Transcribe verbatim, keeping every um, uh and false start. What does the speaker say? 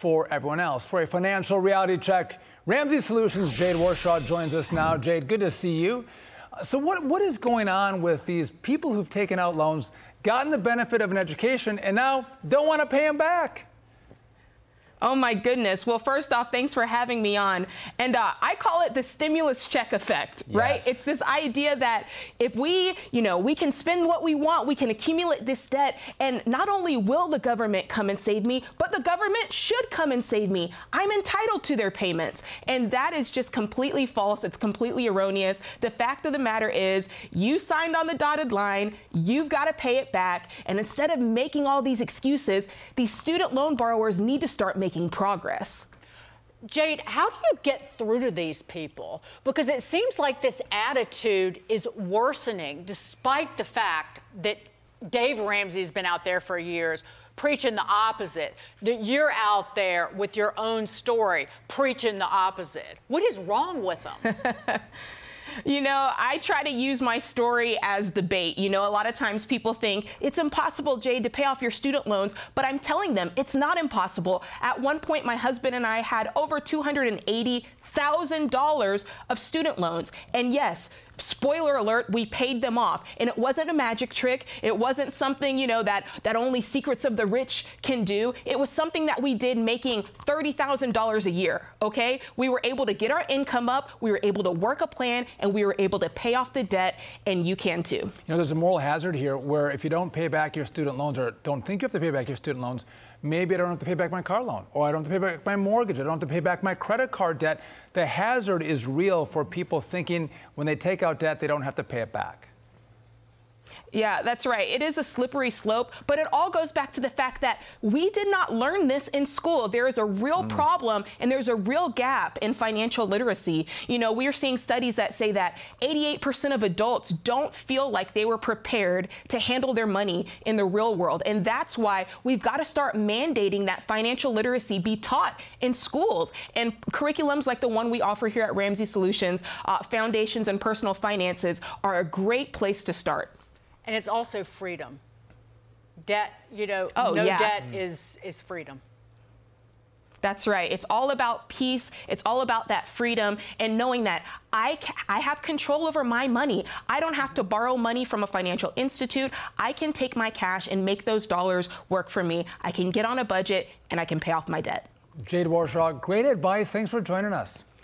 for everyone else. For a financial reality check, Ramsey Solutions' Jade Warshaw joins us now. Jade, good to see you. So what, what is going on with these people who've taken out loans, gotten the benefit of an education, and now don't want to pay them back? Oh, my goodness. Well, first off, thanks for having me on. And uh, I call it the stimulus check effect, yes. Right? It's this idea that if we, you know, we can spend what we want, we can accumulate this debt, and not only will the government come and save me, but the government should come and save me. I'm entitled to their payments. And that is just completely false. It's completely erroneous. The fact of the matter is you signed on the dotted line, you've got to pay it back. And instead of making all these excuses, these student loan borrowers need to start making progress. Jade, how do you get through to these people? Because it seems like this attitude is worsening despite the fact that Dave Ramsey has been out there for years preaching the opposite, that you're out there with your own story preaching the opposite. What is wrong with them? You know, I try to use my story as the bait. You know, a lot of times people think it's impossible, Jade, to pay off your student loans, but I'm telling them it's not impossible. At one point, my husband and I had over two hundred eighty thousand dollars of student loans. And yes, spoiler alert, we paid them off. And it wasn't a magic trick. It wasn't something, you know, that, that only secrets of the rich can do. It was something that we did making thirty thousand dollars a year, okay? We were able to get our income up. We were able to work a plan, and we were able to pay off the debt, and you can too. You know, there's a moral hazard here where if you don't pay back your student loans, or don't think you have to pay back your student loans, maybe I don't have to pay back my car loan, or I don't have to pay back my mortgage, I don't have to pay back my credit card debt. The hazard is real for people thinking when they take out debt, they don't have to pay it back. Yeah, that's right. It is a slippery slope, but it all goes back to the fact that we did not learn this in school. There is a real mm. problem, and there's a real gap in financial literacy. You know, we are seeing studies that say that eighty-eight percent of adults don't feel like they were prepared to handle their money in the real world. And that's why we've got to start mandating that financial literacy be taught in schools. And curriculums like the one we offer here at Ramsey Solutions, uh, Foundations and Personal Finances, are a great place to start. And it's also freedom. Debt, you know, oh, no yeah. debt is, is freedom. That's right. It's all about peace. It's all about that freedom and knowing that I, ca I have control over my money. I don't have to borrow money from a financial institute. I can take my cash and make those dollars work for me. I can get on a budget, and I can pay off my debt. Jade Warshaw, great advice. Thanks for joining us.